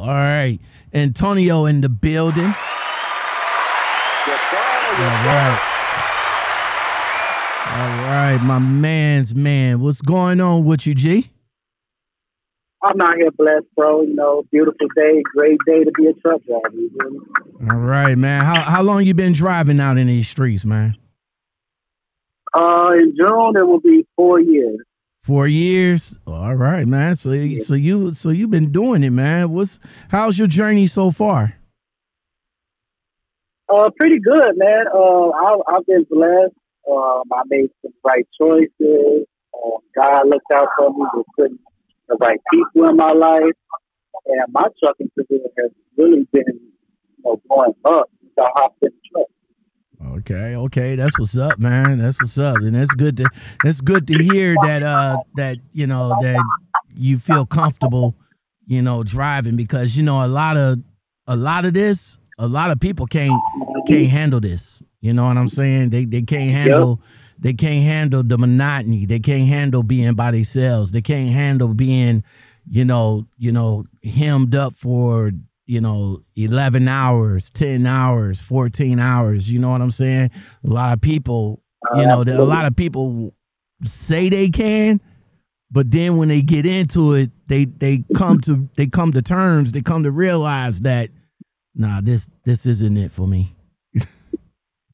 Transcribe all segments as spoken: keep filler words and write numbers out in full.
All right. Antonio in the building. Yes, sir. Yes, sir. All right. All right, my man's man. What's going on with you, G? I'm out here blessed, bro. You know, beautiful day, great day to be a truck driver. You know? All right, man. How how long you been driving out in these streets, man? Uh, in June it will be four years. Four years. All right, man. So yeah. so you so you've been doing it, man. What's how's your journey so far? Uh, pretty good, man. Uh, I, I've been blessed. Um, I made some right choices. Um, God looked out for me with putting the right people in my life, and my trucking career has really been, you know, going up since I hopped in the truck. Okay, okay, that's what's up, man. That's what's up, and that's good to that's good to hear that uh that you know that you feel comfortable, you know, driving, because you know a lot of a lot of this, a lot of people can't can't handle this. You know what I'm saying? They they can't handle yep. they can't handle the monotony. They can't handle being by themselves. They can't handle being, you know, you know, hemmed up for, you know, eleven hours, ten hours, fourteen hours. You know what I'm saying? A lot of people, you know, a lot of people say they can, but then when they get into it, they they come to they come to terms, they come to realize that nah, this this isn't it for me.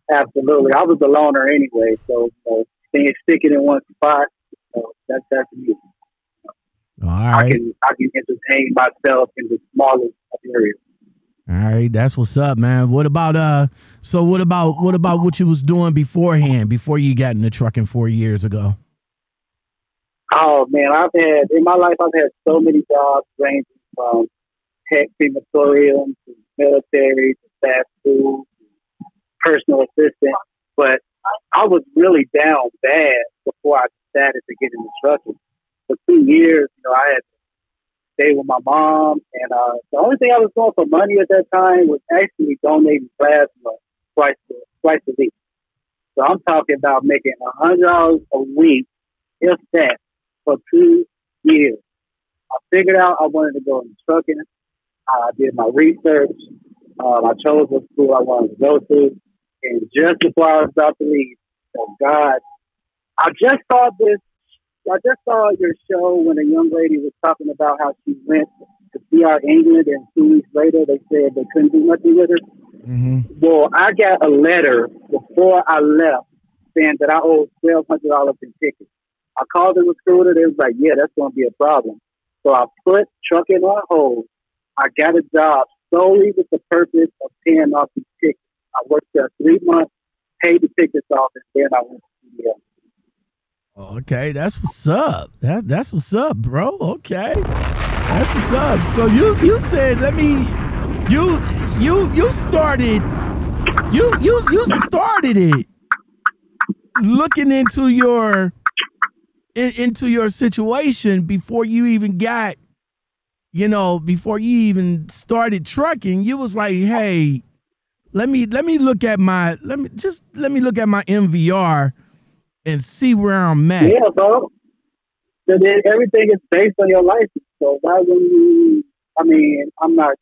Absolutely. I was a loner anyway, so you know, being sticking in one spot, you know, that's that's me. All right. I can I can entertain myself in the smallest area. All right, that's what's up, man. What about uh? So what about what about what you was doing beforehand? Before you got in the trucking four years ago? Oh man, I've had in my life I've had so many jobs ranging from tech crematorium to military to fast food, to personal assistant. But I was really down bad before I decided to get into trucking. For two years, you know, I had stayed with my mom, and uh, the only thing I was doing for money at that time was actually donating plasma twice a, twice a week. So I'm talking about making a hundred dollars a week, if that, for two years. I figured out I wanted to go into trucking. I did my research. Um, I chose what school I wanted to go to, and just before I was about to leave, oh God, I just saw this. I just saw your show when a young lady was talking about how she went to C R England, and two weeks later they said they couldn't do nothing with her. Mm-hmm. Well, I got a letter before I left saying that I owed twelve hundred dollars in tickets. I called the recruiter. They was like, yeah, that's going to be a problem. So I put trucking on hold. I got a job solely with the purpose of paying off these tickets. I worked there three months, paid the tickets off, and then I went to C R. Okay, that's what's up. That that's what's up, bro. Okay, that's what's up. So you you said, let me, you you you started, you you you started it looking into your in, into your situation before you even got, you know, before you even started trucking. You was like, hey, let me let me look at my let me just let me look at my M V R. And see where I'm at. Yeah, bro. So then everything is based on your license. So why wouldn't you? I mean, I'm not,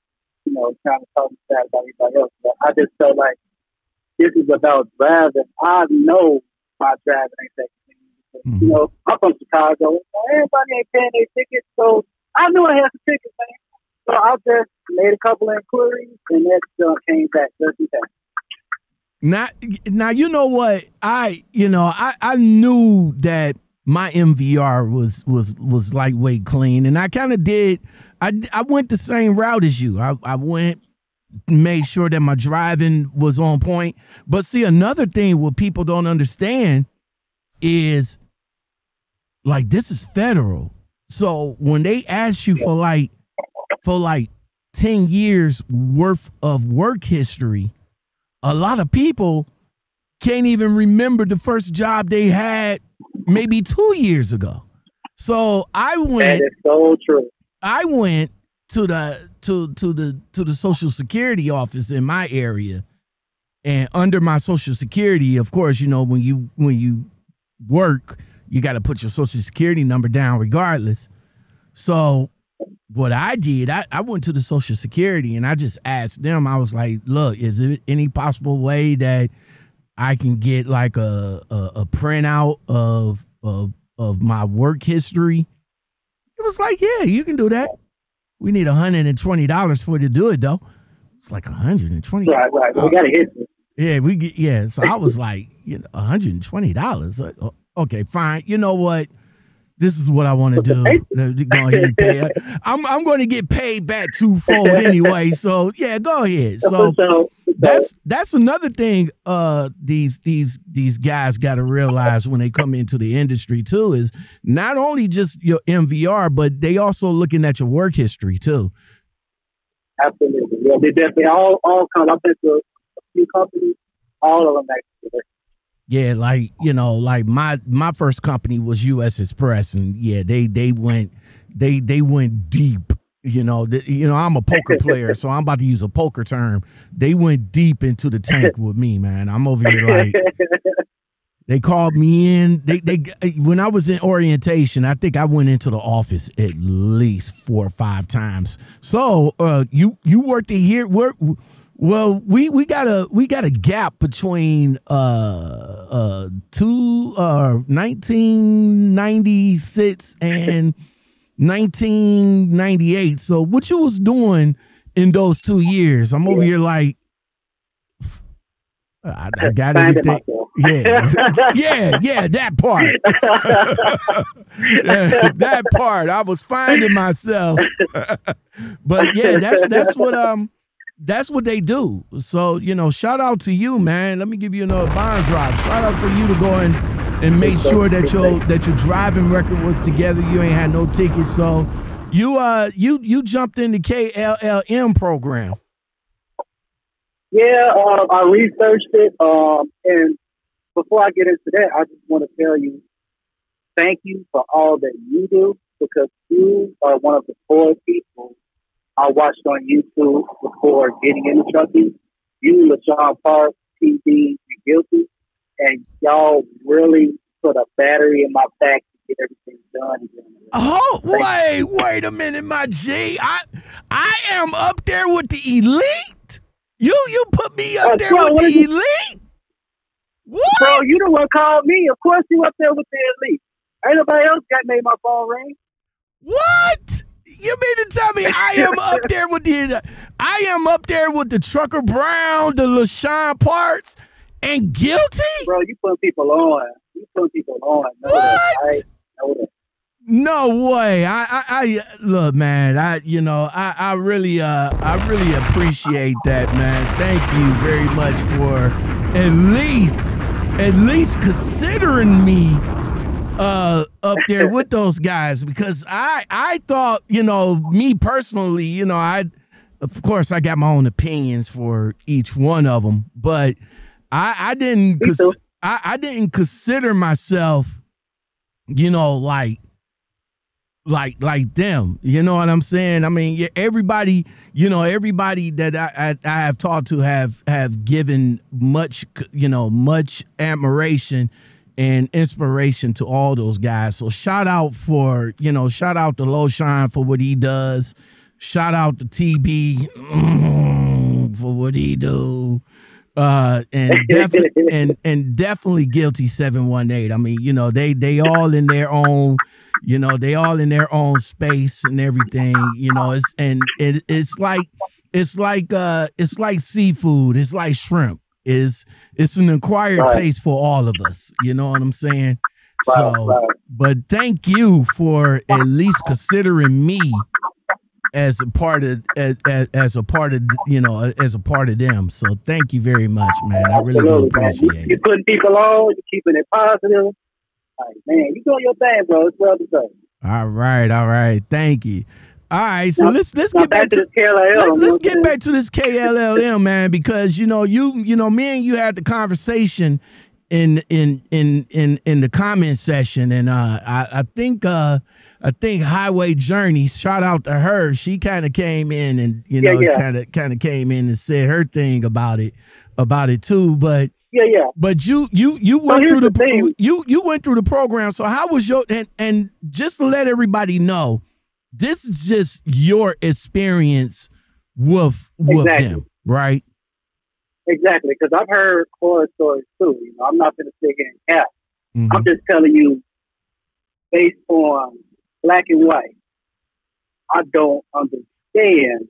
you know, trying to talk bad about anybody else, but I just felt like this is about driving. I know my driving ain't that clean. Mm-hmm. You know, I'm from Chicago. Everybody ain't paying their tickets, so I knew I had some tickets, man. So I just made a couple of inquiries, and that uh, came back just in time. Now, now, you know what, I, you know, I, I knew that my M V R was, was, was lightweight clean, and I kind of did, I, I went the same route as you. I, I went, made sure that my driving was on point. But see, another thing what people don't understand is, like, this is federal. So when they ask you for like, for like ten years worth of work history, a lot of people can't even remember the first job they had maybe two years ago. So I went. That is so true. I went to the to to the to the Social Security office in my area, and under my Social Security, of course, you know, when you when you work, you got to put your Social Security number down regardless. So what I did, I, I went to the Social Security and I just asked them. I was like, look, is there any possible way that I can get like a a, a printout of, of of my work history? It was like, yeah, you can do that. We need one hundred twenty dollars for you to do it, though. It's like one hundred twenty dollars. Right, right. We got to hit it. Yeah, we get, yeah. So I was like, you know, one hundred twenty dollars. Okay, fine. You know what? This is what I want to do. Go ahead and pay. I'm I'm going to get paid back twofold anyway. So yeah, go ahead. So, so that's that's another thing. Uh, these these these guys got to realize when they come into the industry too is not only just your M V R, but they also looking at your work history too. Absolutely, yeah. They definitely all all kind of a few companies, all of them actually. Yeah, like, you know, like my my first company was U S Express, and yeah, they they went they they went deep. You know, th you know, I'm a poker player, so I'm about to use a poker term. They went deep into the tank with me, man. I'm over here like they called me in. They they when I was in orientation, I think I went into the office at least four or five times. So, uh, you you worked in here. Where? Well, we we got a we got a gap between uh uh two uh nineteen ninety-six and nineteen ninety-eight. So what you was doing in those two years? I'm over here like I, I got everything. Yeah, yeah, yeah. That part, yeah, that part. I was finding myself, but yeah, that's that's what um. That's what they do. So, you know, shout out to you, man. Let me give you another bond drop. Shout out for you to go and, and make sure that your that your driving record was together. You ain't had no tickets. So you uh you you jumped in the K L L M program. Yeah, uh, I researched it. Um, and before I get into that, I just want to tell you thank you for all that you do, because you are one of the four people I watched on YouTube before getting into trucking. You, LaJong Park, T D, and Guilty, and y'all really put a battery in my back to get everything done. Oh, wait, wait a minute, my G. I, I am up there with the elite. You, you put me up uh, there bro, with the you, elite. What? Bro, you the one called me. Of course, you up there with the elite. Ain't nobody else got made my phone ring. What? You mean to tell me I am up there with the I am up there with the Trucker Brown, the Lashawn Parts, and Guilty? Bro, you put people on. You put people on. Know what? That. No way. I, I, I look, man. I, you know, I, I really, uh, I really appreciate that, man. Thank you very much for at least, at least considering me uh up there with those guys, because I I thought, you know, me personally, you know, I of course I got my own opinions for each one of them, but I I didn't I, I didn't consider myself, you know, like like like them, you know what I'm saying? I mean, everybody, you know, everybody that I I, I have talked to have have given much, you know, much admiration and inspiration to all those guys. So shout out for, you know, shout out to LaJong for what he does. Shout out to T B mm, for what he do. Uh, and, def and, and definitely Guilty seven one eight. I mean, you know, they, they all in their own, you know, they all in their own space and everything, you know, it's, and it, it's like, it's like, uh, it's like seafood. It's like shrimp. Is it's an acquired right. taste for all of us, you know what I'm saying? Right, so, right. But thank you for at least considering me as a part of as, as a part of you know as a part of them. So thank you very much, man. I really do appreciate you, it. You're putting people on, you're keeping it positive. All right, man, you doing your thing, bro. It's well deserved. All right, all right. Thank you. All right, so let's let's get back to let's, let's get back to this K L L M, man, because you know you you know me and you had the conversation in in in in in the comment session, and uh, I I think uh I think Highway Journey, shout out to her, she kind of came in and you know kind of kind of came in and said her thing about it about it too, but yeah yeah but you you you went through the you you went through the program, so how was your and and just to let everybody know. this is just your experience with with exactly. them, right? Exactly, because I've heard horror stories too. You know, I'm not going to sit here and cap. Mm-hmm. I'm just telling you, based on black and white, I don't understand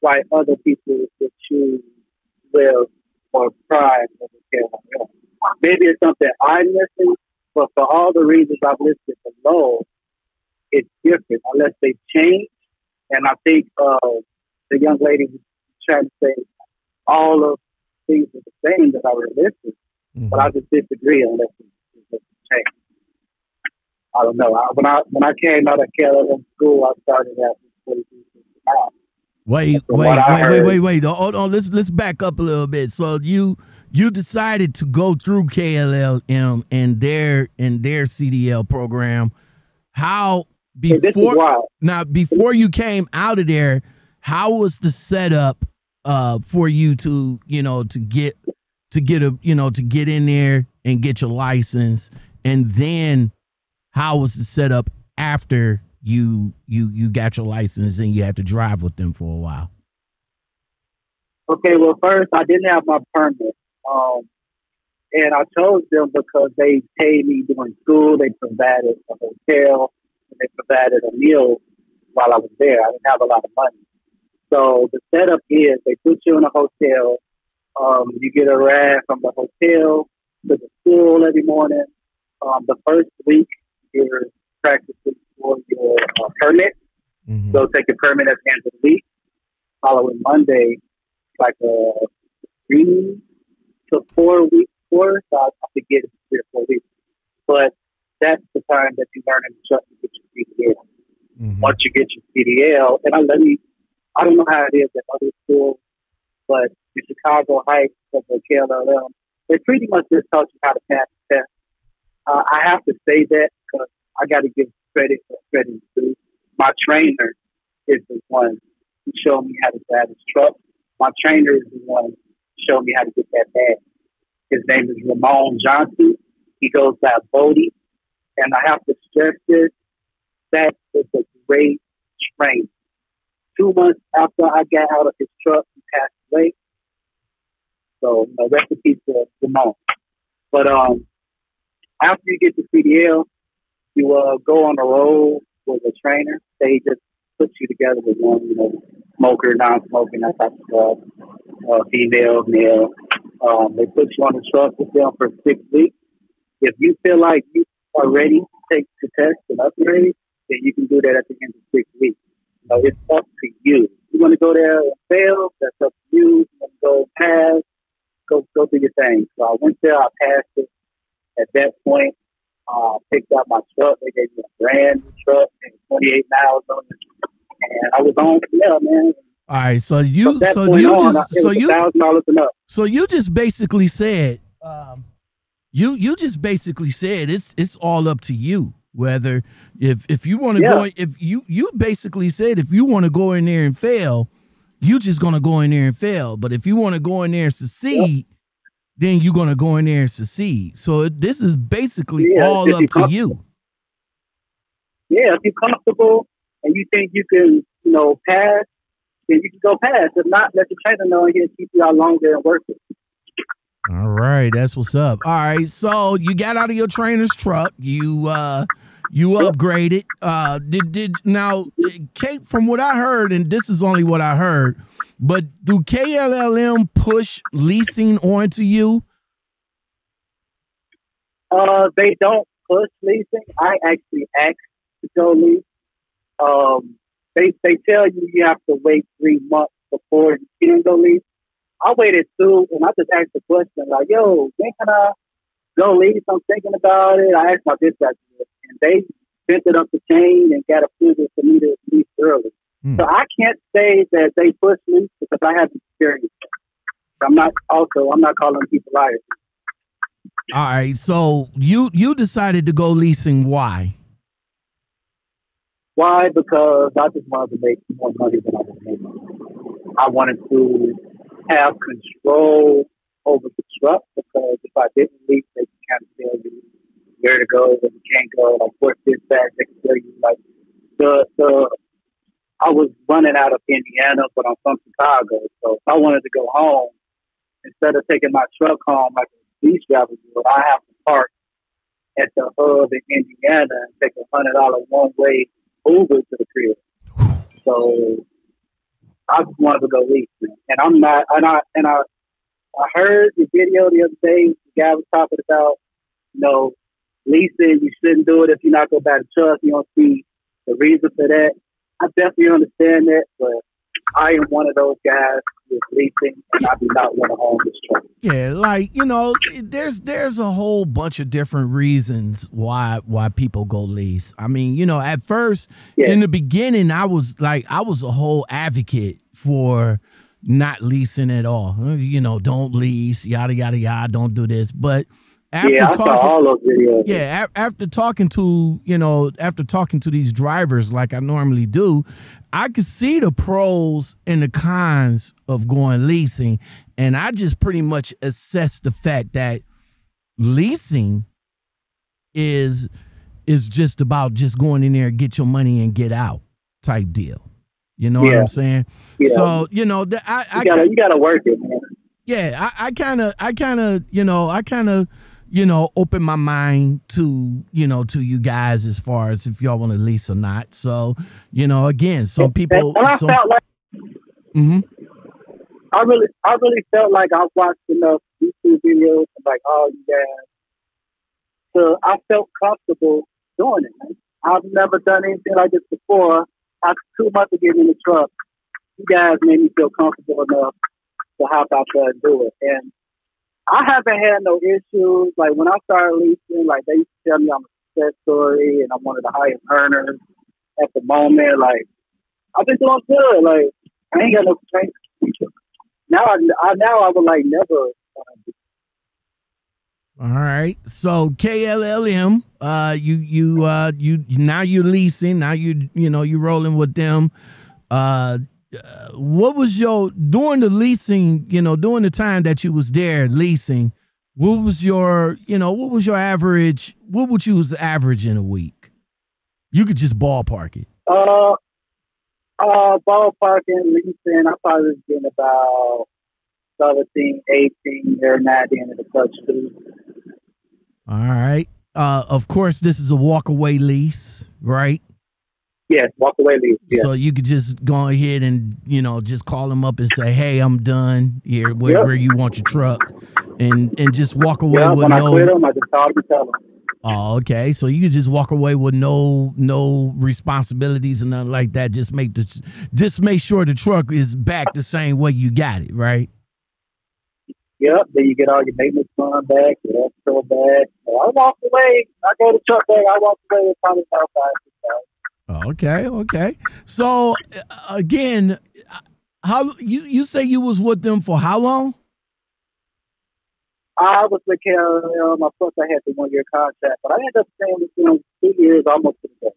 why other people would choose Will or Prime over K L L M. Maybe it's something I'm missing, but for all the reasons I've listed below, it's different unless they change. And I think uh, the young lady was trying to say all of things are the same that I were listed, mm-hmm. but I just disagree unless they change. I don't know. I, when I when I came out of K L L M school, I started at forty-two fifty-nine. Wait, wait, wait, heard, wait, wait, wait, hold on. Let's let's back up a little bit. So you you decided to go through K L L M and their and their C D L program. How before now before you came out of there, how was the setup uh, for you to you know to get to get a you know to get in there and get your license, and then how was the setup after? You you you got your license and you had to drive with them for a while. Okay, well, first I didn't have my permit, um, and I chose them because they paid me during school. They provided a hotel and they provided a meal while I was there. I didn't have a lot of money, so the setup is they put you in a hotel. Um, you get a ride from the hotel to the school every morning. Um, the first week you're practicing for your uh, permit. Mm-hmm. So take your permit at the end of the week. Following Monday, like a three to four week course. I have to get it three or four weeks. But that's the time that you learn and trust to get your C D L. Mm-hmm. Once you get your C D L, and I let me, I don't know how it is at other schools, but in Chicago Heights, at the K L L M, they pretty much just taught you how to pass the test. Uh, I have to say that because I got to give credit for credit too. My trainer is the one who showed me how to drive his truck. My trainer is the one who showed me how to get that badge. His name is Ramon Johnson. He goes by Bodie. And I have to stress this, that is a great trainer. Two months after I got out of his truck, he passed away. So, you know, rest in peace to Ramon. But um, after you get the C D L, you uh, go on the road with a trainer. They just put you together with one, you know, smoker, non-smoking, that type of stuff, uh, female, male. Um, they put you on the truck with them for six weeks. If you feel like you are ready to take the test and upgrade, then you can do that at the end of six weeks. So it's up to you. You want to go there and fail, that's up to you. You want to go pass, go, go do your thing. So I went there, I passed it. At that point, I uh, picked up my truck. They gave me a brand new truck and twenty-eight miles on it, and I was on yeah, man. All right, so you, so you on, just, so you, up. so you just basically said, um, you, you just basically said it's, it's all up to you whether if, if you want to yeah. go, if you, you basically said if you want to go in there and fail, you just gonna go in there and fail. But if you want to go in there and succeed. Yep. Then you're going to go in there and succeed. So this is basically yeah, all up to you. Yeah, if you're comfortable and you think you can, you know, pass, then you can go pass. If not, let the trainer know and he'll keep you out longer and work it. All right, that's what's up. All right, so you got out of your trainer's truck. You uh, you upgraded. Uh, did did now, Kate, from what I heard, and this is only what I heard, but do K L L M push leasing onto you? Uh, they don't push leasing. I actually asked to go lease. Um, they they tell you you have to wait three months before you can go lease. I waited two, and I just asked the question like, "Yo, when can I go lease? I'm thinking about it." I asked my dispatcher, and they sent it up the chain and got approval for me to lease early. So I can't say that they push me because I have experience. I'm not also, I'm not calling people liars. All right. So you, you decided to go leasing. Why? Why? Because I just wanted to make more money than I was making. I wanted to have control over the truck because if I didn't lease, they can kind of tell you where to go, where you can't go. Like, what's this, that, they can tell you, like, the, the, I was running out of Indiana, but I'm from Chicago. So if I wanted to go home, instead of taking my truck home like a beach driver, I have to park at the hub in Indiana and take a one hundred dollars one-way Uber to the crib. So I just wanted to go eat. And I'm not, and I, and I, I heard the video the other day. The guy was talking about, you know, Lee said you shouldn't do it if you're not going to buy the truck. You don't see the reason for that. I definitely understand that, but I am one of those guys who's leasing, and I do not want to own this truck. Yeah, like, you know, there's there's a whole bunch of different reasons why why people go lease. I mean, you know, at first, yeah. in the beginning, I was like, I was a whole advocate for not leasing at all. You know, don't lease, yada, yada, yada, don't do this. But after yeah, talking, I saw all those videos. Yeah, after talking to, you know, after talking to these drivers like I normally do, I could see the pros and the cons of going leasing. And I just pretty much assessed the fact that leasing is is just about just going in there and get your money and get out type deal. You know yeah. what I'm saying? Yeah. So, you know, the, I, I you gotta, you gotta work it, man. Yeah, I kind of, I kind of, you know, I kind of, you know, open my mind to, you know, to you guys as far as if y'all want to lease or not. So, you know, again, some people. And I some, felt like, mm-hmm. I really, I really felt like I watched enough YouTube videos of like all you guys, so I felt comfortable doing it. I've never done anything like this before. After two months of getting in the truck, you guys made me feel comfortable enough to hop out there and do it. And I haven't had no issues. Like, when I started leasing, like, they used to tell me I'm a success story and I'm one of the highest earners at the moment. Like, I've been doing good. Like, I ain't got no strength. Now I, I, now I would, like, never. Uh, All right. So, K L L M, uh, you, you, uh, you, now you're leasing. Now you, you know, you're rolling with them. Uh, Uh, what was your, during the leasing, you know, during the time that you was there leasing, what was your, you know, what was your average, what would you was average in a week? You could just ballpark it. Uh, uh, ballparking, leasing, I probably was getting about seventeen, eighteen, or ninety into the country. All right. Uh, of course, this is a walk-away lease, right? Yes, walk away lease. Yeah. So you could just go ahead and, you know, just call them up and say, hey, I'm done here, where, yep. where you want your truck, and and just walk away yeah, with when no. When I quit them, I just called them and tell them. Oh, okay. So you could just walk away with no no responsibilities and nothing like that. Just make the just make sure the truck is back the same way you got it, right? Yep. Then you get all your maintenance fund back, your escrow back. So I walk away. I go to the truck back. I walk away with probably about five thousand. Okay, okay. So again, how you you say you was with them for how long? I was with K L L M. Of course, I had the one year contract, but I ended up staying with them two years almost to the day.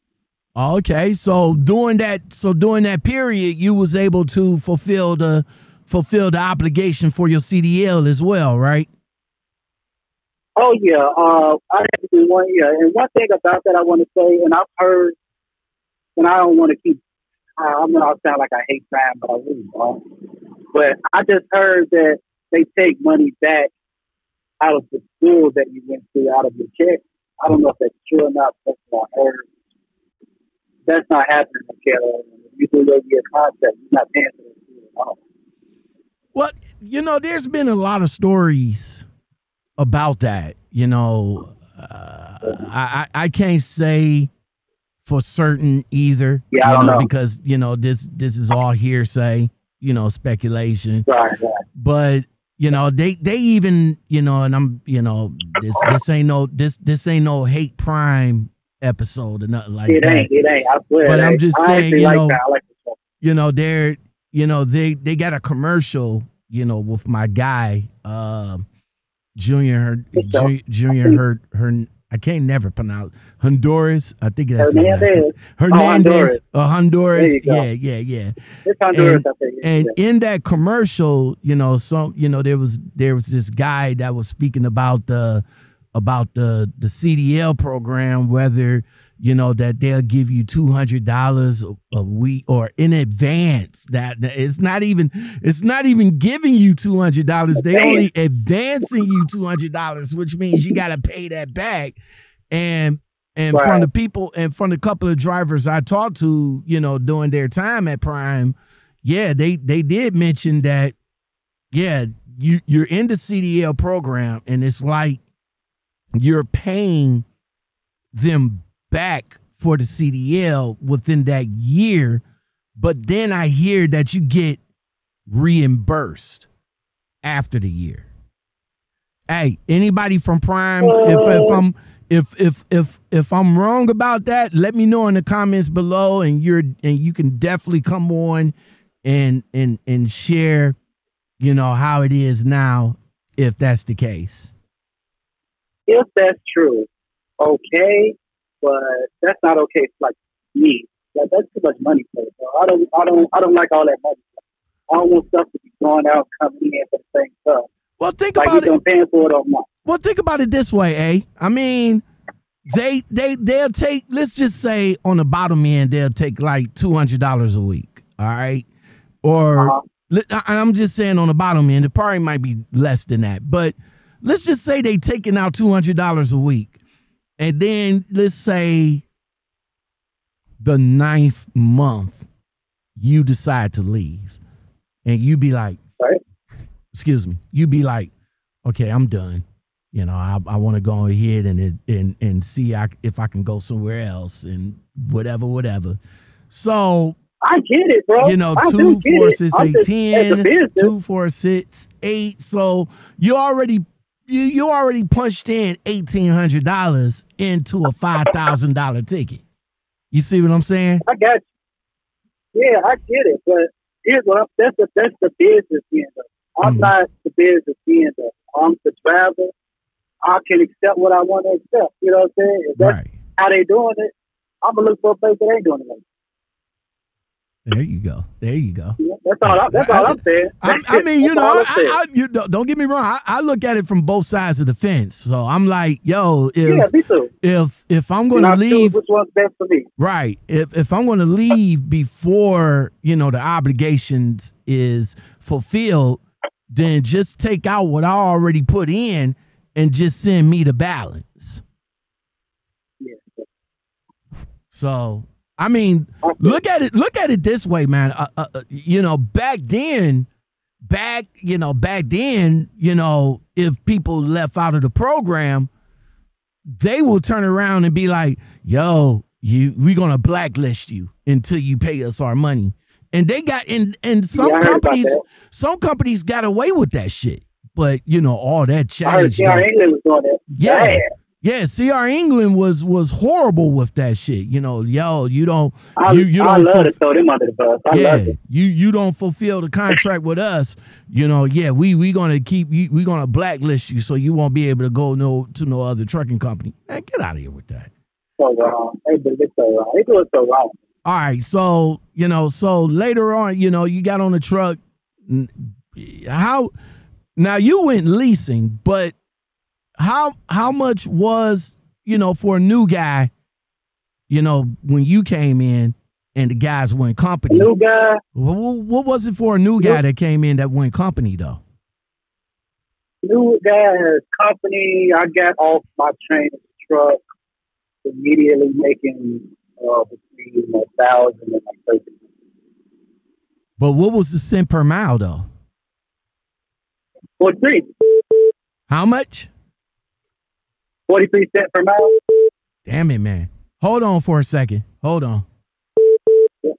Okay, so during that so during that period, you was able to fulfill the fulfill the obligation for your C D L as well, right? Oh yeah, uh, I had to do one year. And one thing about that I want to say, and I've heard. And I don't want to keep, I know I sound like I hate crime, but I really don't. But I just heard that they take money back out of the school that you went to, out of your check. I don't know if that's true or not, but that's what I heard. That's not happening in Canada. You do your year contract, you're not paying for the school at all. Well, you know, there's been a lot of stories about that. You know, uh, I, I can't say for certain either, yeah, you know, I know. Because, you know, this, this is all hearsay, you know, speculation, right, right. But, you know, they, they even, you know, and I'm, you know, this, this ain't no, this, this ain't no hate prime episode or nothing like it that. Ain't, it ain't, I swear. But I'm just I saying, you, like know, like you know, they're, you know, they, they got a commercial, you know, with my guy, um, Junior Hurt, Ju Junior Hurt, her, her I can't never pronounce Honduras. I think that's Hernandez. His name. Hernandez. Oh, Honduras. Uh, Honduras. Yeah, yeah, yeah. It's Honduras. And, I think. Yeah. And in that commercial, you know, some, you know, there was there was this guy that was speaking about the about the the C D L program, whether you know, that they'll give you two hundred dollars a week or in advance. That it's not even, it's not even giving you two hundred dollars. They only advancing you two hundred dollars, which means you got to pay that back. And, and right. from the people and from the couple of drivers I talked to, you know, during their time at Prime, yeah, they, they did mention that, yeah, you, you're in the C D L program and it's like you're paying them back for the C D L within that year, but then I hear that you get reimbursed after the year. Hey, anybody from Prime, if, if I'm if if if if I'm wrong about that, let me know in the comments below, and you're and you can definitely come on and and and share, you know, how it is now if that's the case. If that's true, okay. But that's not okay for like me. Like that's too much money for it. I don't, I don't, I don't like all that money. I don't want stuff to be going out, coming in for the same stuff. Well, think like about it. Don't pay for it or not. Well, think about it this way, eh? I mean, they, they, they'll take. Let's just say on the bottom end, they'll take like two hundred dollars a week. All right, or uh -huh. I'm just saying on the bottom end, it probably might be less than that. But let's just say they taking out two hundred dollars a week. And then let's say the ninth month you decide to leave and you be like, right. excuse me, you be like, okay, I'm done. You know, I, I want to go ahead and, and, and see I, if I can go somewhere else and whatever, whatever. So I get it, bro. You know, I two, four, six, eight, just, ten, two, four, six, eight. So you already You, you already punched in eighteen hundred dollars into a five thousand dollar ticket. You see what I'm saying? I got you. Yeah, I get it. But here's what I'm, that's, the, that's the business end of it. I'm mm-hmm. not the business end of it. I'm the traveler. I can accept what I want to accept. You know what I'm saying? If that's right. how they doing it, I'm going to look for a place that ain't doing it like There you go. There you go. Yeah, that's all. I, that's all I, I'm saying. I, I mean, you know, I, I, you don't get me wrong. I, I look at it from both sides of the fence. So I'm like, yo, if yeah, me too. if if I'm going to leave, which one's best for me? Right. If if I'm going to leave before you know the obligations is fulfilled, then just take out what I already put in and just send me the balance. Yeah. So. I mean, look at it. Look at it this way, man. Uh, uh, you know, back then, back you know, back then, you know, if people left out of the program, they will turn around and be like, "Yo, you, we're gonna blacklist you until you pay us our money." And they got and and some yeah, companies, some companies got away with that shit. But you know, all that changed. I heard C R England was doing it. Yeah. yeah. Yeah, C R England was was horrible with that shit. You know, yo, you don't. I, you, you I don't love to throw them under the bus. I yeah, love it. you you don't fulfill the contract with us. You know, yeah, we we gonna keep we, we gonna blacklist you, so you won't be able to go no to no other trucking company. Man, get out of here with that. So wrong. They do it so wrong. They do it so wrong. All right, so you know, so later on, you know, you got on the truck. How now you went leasing, but. How how much was, you know, for a new guy, you know, when you came in and the guys went company? New guy. What, what was it for a new guy new, that came in that went company, though? New guy has company. I got off my train of the truck immediately making uh, between a thousand and like thirteen. But what was the cent per mile, though? forty-three. How much? forty-three cents per mile. Damn it, man. Hold on for a second. Hold on. Yeah.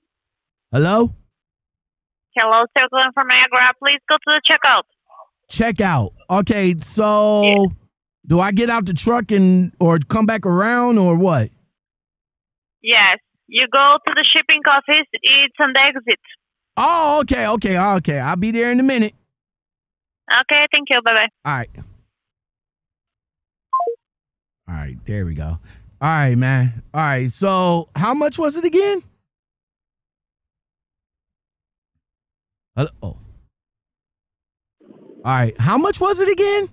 Hello? Hello, Sir Glenn from Niagara. Please go to the checkout. Checkout. Okay, so yeah. do I get out the truck and or come back around or what? Yes. You go to the shipping office. It's on the exit. Oh, okay, okay, okay. I'll be there in a minute. Okay, thank you. Bye-bye. All right. All right, there we go. All right, man. All right, so how much was it again? Oh. All right, how much was it again?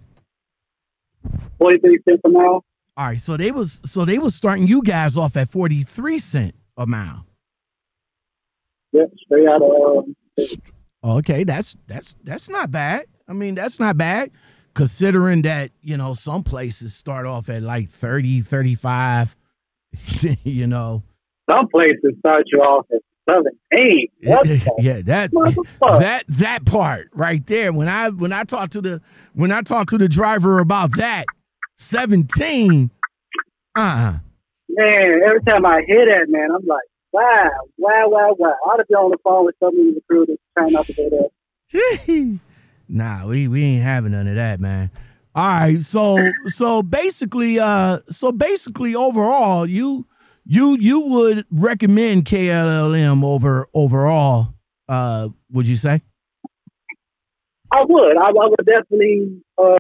forty-three cents a mile. All right, so they was so they was starting you guys off at forty-three cents a mile. Yep, straight out of. Uh, okay, that's that's that's not bad. I mean, that's not bad considering that, you know, some places start off at like thirty, thirty-five. You know, some places start you off at seventeen. Yeah, that that that part right there. When I when I talked to the when I talked to the driver about that seventeen, uh uh man, every time I hear that, man, I'm like, wow, wow, wow, wow. I'd have been on the phone with somebody in the crew that's trying not to do that. Nah, we we ain't having none of that, man. All right, so so basically, uh, so basically, overall, you you you would recommend K L L M over overall? Uh, would you say? I would. I, I would definitely uh,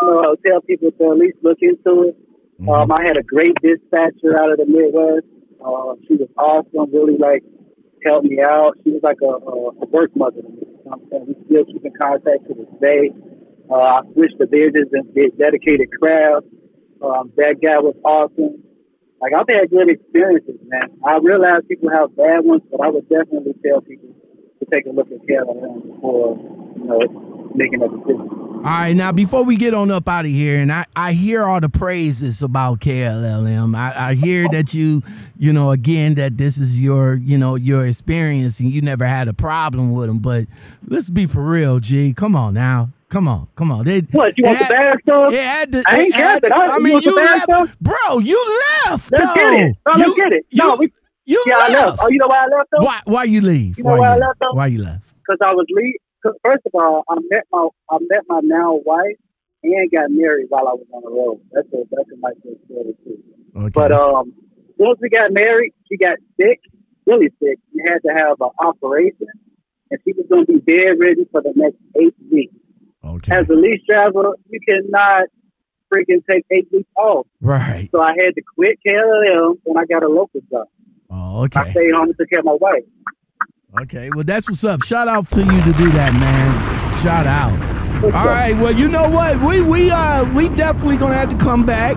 you know, tell people to at least look into it. Mm-hmm. Um, I had a great dispatcher out of the Midwest. Uh, she was awesome. Really, like, helped me out. She was like a, a, a work mother. You know what I'm saying? We still keep in contact to this day. Uh, I switched to business and did dedicated crafts. Um, that guy was awesome. Like, I've had good experiences, man. I realize people have bad ones, but I would definitely tell people to take a look at K L L M before, you know, making a decision. All right, now before we get on up out of here, and I, I hear all the praises about K L L M. I, I hear that you, you know, again, that this is your, you know, your experience and you never had a problem with them. But let's be for real, G. Come on now. Come on, come on. They, what, you they want had, the bad stuff? Yeah, had to, I ain't had to, I mean, you, you left. Stuff? Bro, you left, Let's though. get it. No, you, let's get it. No, we, you yeah, left. I left. Oh, you know why I left, though? Why, why you leave? You know why, why you I left, though? Why you left? Because I was leaving. Because, first of all, I met my I met my now wife and got married while I was on the road. That's a, that's a nice little story, too. Okay. But um, once we got married, she got sick, really sick. We had to have an operation, and she was going to be bedridden for the next eight weeks. Okay. As a lease driver, you cannot freaking take eight weeks off. Right. So I had to quit K L L when I got a local job. Oh, okay. I stayed home and took care of my wife. Okay, well, that's what's up. Shout out to you to do that, man. Shout out. What's All up? right, well, you know what? We we uh we definitely gonna have to come back.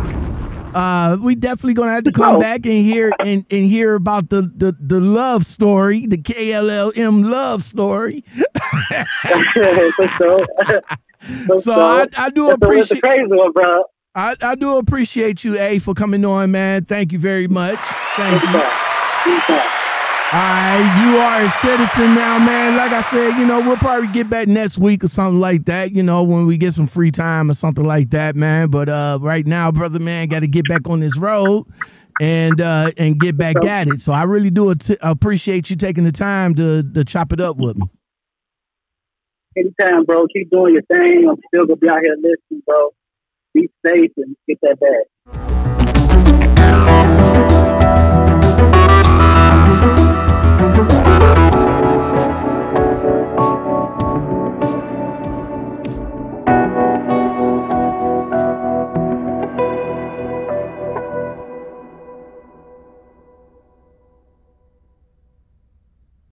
Uh, we definitely gonna have to come no. back and hear and, and hear about the, the the love story, the K L L M love story. so so I, I do appreciate a crazy one, bro. I, I do appreciate you, A, for coming on, man. Thank you very much. Thank What's you. Up? Up? All right, you are a citizen now, man. Like I said, you know, we'll probably get back next week or something like that, you know, when we get some free time or something like that, man. But uh, right now, brother, man, got to get back on this road and uh, and get back at it. So I really do at appreciate you taking the time to, to chop it up with me. Anytime, bro. Keep doing your thing. I'm still going to be out here listening, bro. Be safe and get that bag.